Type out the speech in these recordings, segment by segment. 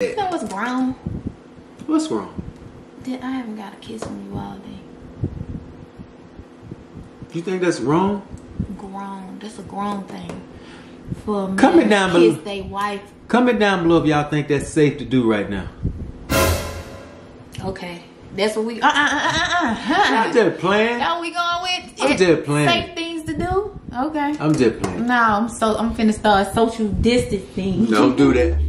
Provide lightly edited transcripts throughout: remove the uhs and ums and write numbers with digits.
You know what's wrong? What's wrong? That I haven't got a kiss from you all day. You think that's wrong? Grown. That's a grown thing. For a man to kiss their wife. Comment down below if y'all think that's safe to do right now. Okay. That's what we... I'm just playing. That's what we going with? I'm just playing. Safe things to do? Okay. I'm just playing. No, I'm finna start social distancing. Don't do that.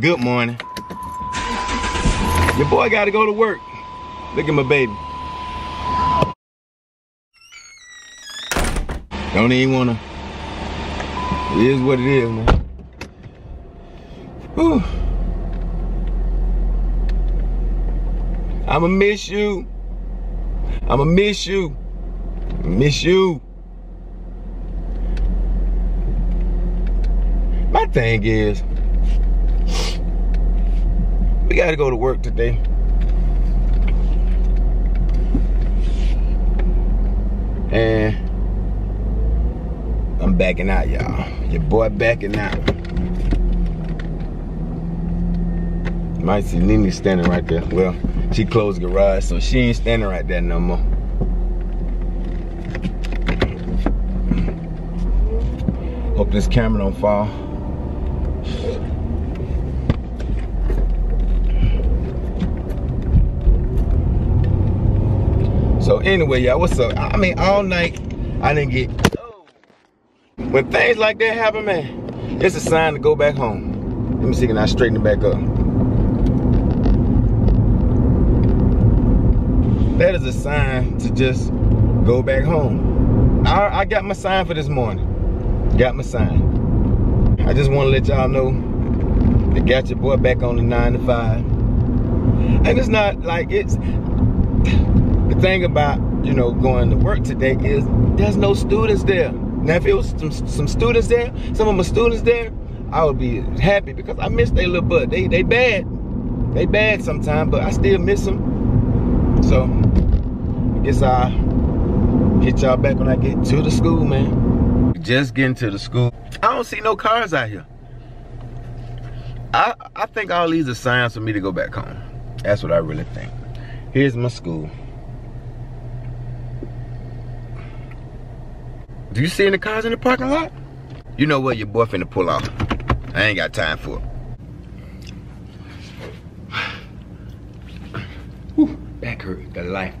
Good morning. Your boy gotta go to work. Look at my baby. Don't even wanna. It is what it is, man. Whew. I'ma miss you. I'ma miss you. Miss you. My thing is, we gotta go to work today. And I'm backing out, y'all. Your boy backing out. You might see NeeNee standing right there. Well, she closed the garage, so she ain't standing right there no more. Hope this camera don't fall. So anyway, y'all, what's up? I mean, all night I didn't get. When things like that happen, man, it's a sign to go back home. Let me see, can I straighten it back up? That is a sign to just go back home. I got my sign for this morning. Got my sign. I just want to let y'all know they got your boy back on the 9 to 5. And it's not like it's. The thing about, you know, going to work today is there's no students there. Now, if it was some students there, some of my students there, I would be happy because I miss they little butt. They bad. They bad sometimes, but I still miss them. So, I guess I'll hit y'all back when I get to the school, man. Just getting to the school. I don't see no cars out here. I think all these are signs for me to go back home. That's what I really think. Here's my school. Do you see any cars in the parking lot? You know what, your boy finna pull off. I ain't got time for it. Whew, back hurt, the life.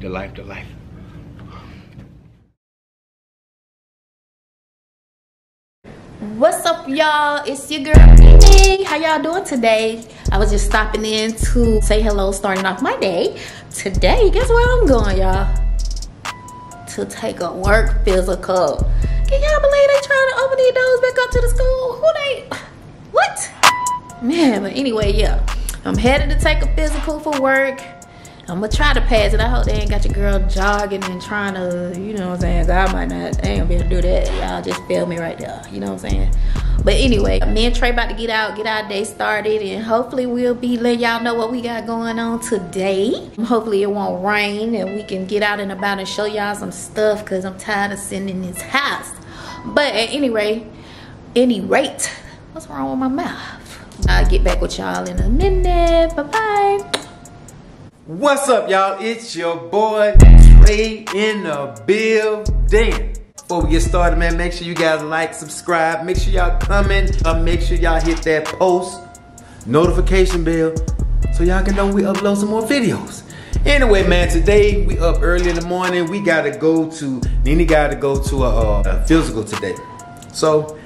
What's up, y'all? It's your girl, NeeNee. How y'all doing today? I was just stopping in to say hello, starting off my day. Today, guess where I'm going, y'all? To take a work physical. Can y'all believe they trying to open these doors back up to the school? Who they, what? Man, but anyway, yeah. I'm headed to take a physical for work. I'm gonna try to pass it. I hope they ain't got your girl jogging and trying to, you know what I'm saying? God might not, they ain't gonna be able to do that. Y'all just failed me right there, you know what I'm saying? But anyway, me and Trey about to get our day started, and hopefully we'll be letting y'all know what we got going on today. Hopefully it won't rain and we can get out and about and show y'all some stuff because I'm tired of sitting in this house. But at any rate, what's wrong with my mouth? I'll get back with y'all in a minute. Bye-bye. What's up, y'all? It's your boy Trey in the building. Before we get started, man, make sure you guys like, subscribe, make sure y'all comment, make sure y'all hit that post notification bell so y'all can know we upload some more videos. Anyway, man, today we up early in the morning. We gotta go to NeeNee. Gotta go to a physical today. So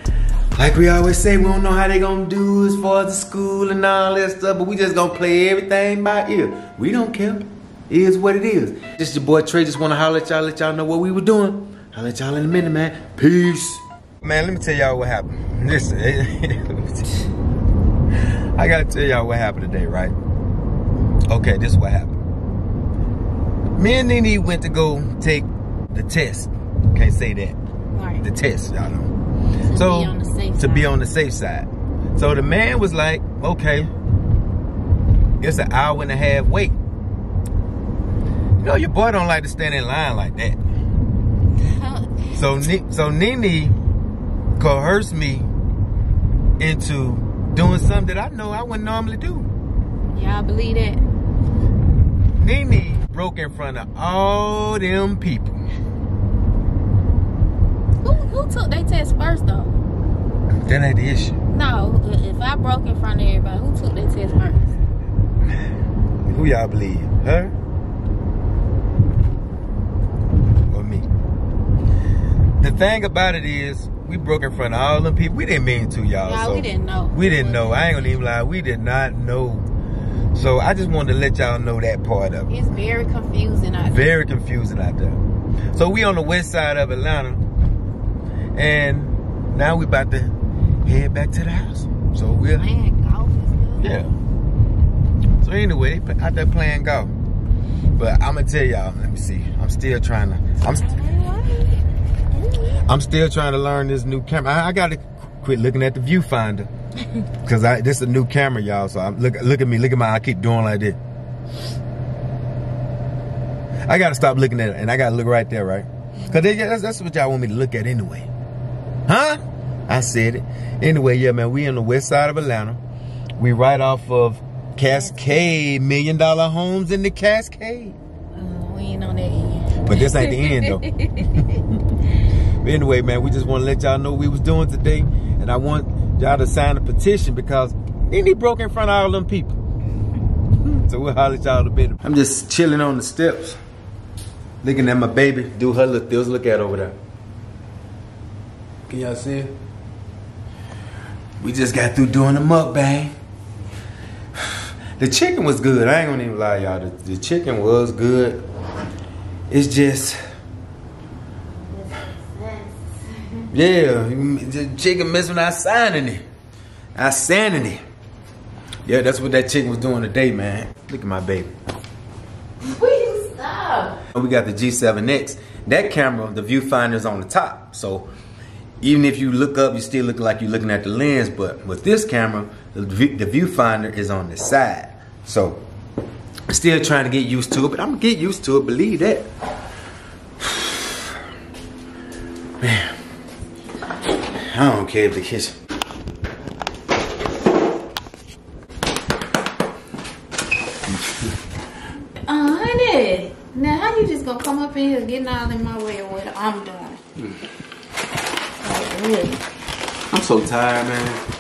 Like we always say, we don't know how they gonna do as far as the school and all that stuff, but we just gonna play everything by ear. We don't care. It is what it is. This is your boy Trey. Just wanna holler at y'all, let y'all know what we were doing. I'll let y'all in a minute, man. Peace. Man, let me tell y'all what happened. Listen, I gotta tell y'all what happened today, right? Okay, this is what happened. Me and NeeNee went to go take the test. Can't say that. Right. The test, y'all know. So, to be on the safe side. So the man was like, okay, it's an hour and a half wait. You know, your boy don't like to stand in line like that. So NeeNee coerced me into doing something that I know I wouldn't normally do. Y'all believe that? NeeNee broke in front of all them people. Who took their test first though? That ain't the issue. No, if I broke in front of everybody, who took their test first? Who y'all believe? Her? Or me? The thing about it is, we broke in front of all them people. We didn't mean to, y'all. Yeah, so we didn't know. We didn't know. I ain't gonna even lie. We did not know. So I just wanted to let y'all know that part of it. It's very confusing out there. Very confusing out there. So we on the west side of Atlanta. And now we about to head back to the house. So we're playing golf and stuff. Yeah. So anyway, they out there playing golf. But I'ma tell y'all, let me see. I'm still trying to learn this new camera. I gotta quit looking at the viewfinder. Cause this is a new camera, y'all. So look at me, look at my, I keep doing like this. I gotta stop looking at it and I gotta look right there, right? Cause that's what y'all want me to look at anyway. Huh? I said it. Anyway, yeah, man, we in the west side of Atlanta. We right off of Cascade, $1 million homes in the Cascade. We ain't on that end. But this ain't the end, though. But anyway, man, we just want to let y'all know what we was doing today. And I want y'all to sign a petition because NeeNee broke in front of all them people. So we'll holler at y'all a bit. I'm just chilling on the steps, looking at my baby do her little things. Look at over there. Can y'all see it? We just got through doing the mukbang. The chicken was good. I ain't gonna even lie, y'all. The chicken was good. It's just... yeah, the chicken messing with our sanity. Our sanity. Yeah, that's what that chicken was doing today, man. Look at my baby. Please stop. We got the G7X. That camera, the viewfinder's on the top, so even if you look up, you still look like you're looking at the lens, but with this camera, the viewfinder is on the side. So, I'm still trying to get used to it, but I'm gonna get used to it, believe that. Man, I don't care if the kitchen. Honey, now how you just gonna come up in here getting all in my way of what I'm doing? Really? I'm so tired, man.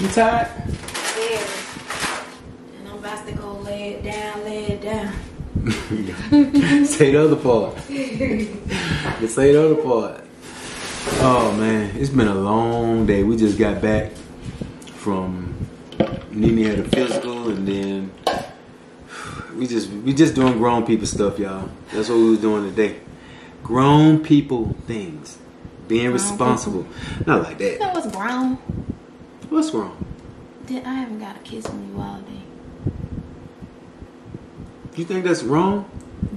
You tired? Yeah. And I'm about to go lay it down, Say the other part. Say the other part. Oh, man. It's been a long day. We just got back from NeeNee had a physical, and then we just doing grown people stuff, y'all. That's what we was doing today. Grown people things. Being responsible. Not like that. You know what's wrong? What's wrong? That I haven't got a kiss from you all day. You think that's wrong?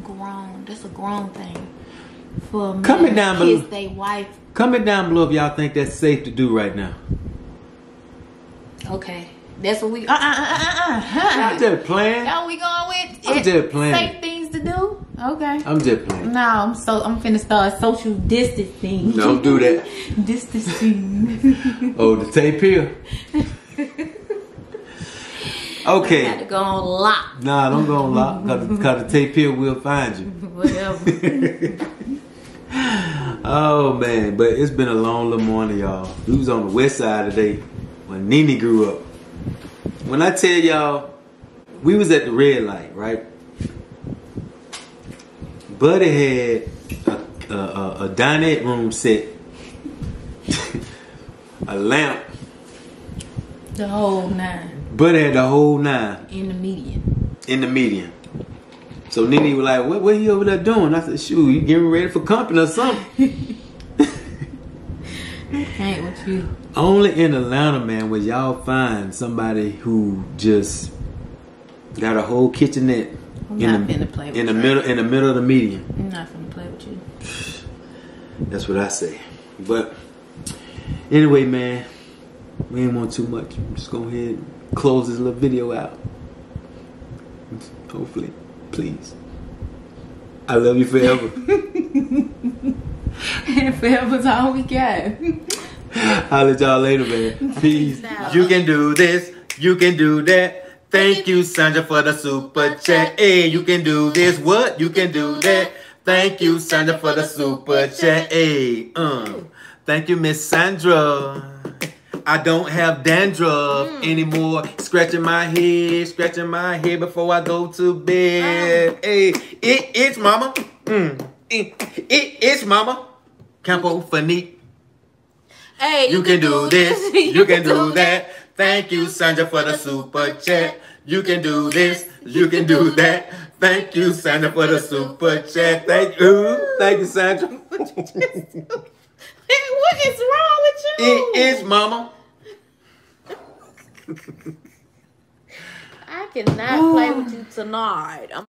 Grown. That's a grown thing. For a man to kiss their wife. Comment down below if y'all think that's safe to do right now. Okay. That's what we... I'm just playing. Y'all we going with? I'm just playing. Safe things to do? Okay. I'm just playing. No, I'm finna start social distancing. Don't do that. Distancing. Oh, the tape here. Okay. You gotta go on lock. Nah, don't go on lock. Cause the tape here will find you. Whatever. Oh man, but it's been a long little morning, y'all. We was on the west side today when NeeNee grew up. When I tell y'all, we was at the red light, right? Buddy had a dinette room set a lamp. The whole nine. But at the whole nine. In the median. In the median. So NeeNee was like, what you over there doing? I said, shoot, you getting ready for company or something. I can't with you. Only in Atlanta, man, would y'all find somebody who just got a whole kitchenette in the middle of the median. I'm not finna play with you. That's what I say. But anyway, man, we ain't want too much. I'm just gonna go ahead and close this little video out. Hopefully, please. I love you forever. And forever's all we got. I'll let y'all later, man. Peace. You can do this. You can do that. Thank you, Sandra, for the super chat. Hey, you can do this. What? You can do that. Thank you, Sandra, for the super chat. Hey, thank you, Miss Sandra. I don't have dandruff anymore. Scratching my head before I go to bed. Hey, it's mama. It's mama. Campo Fanique. Hey, you can do this. You can do that. Thank you, Sandra, for the super chat. You can do this. You can do that. Thank you, Sandra, for the super chat. Thank you, Sandra. What is wrong with you? It is, mama. I cannot play with you tonight.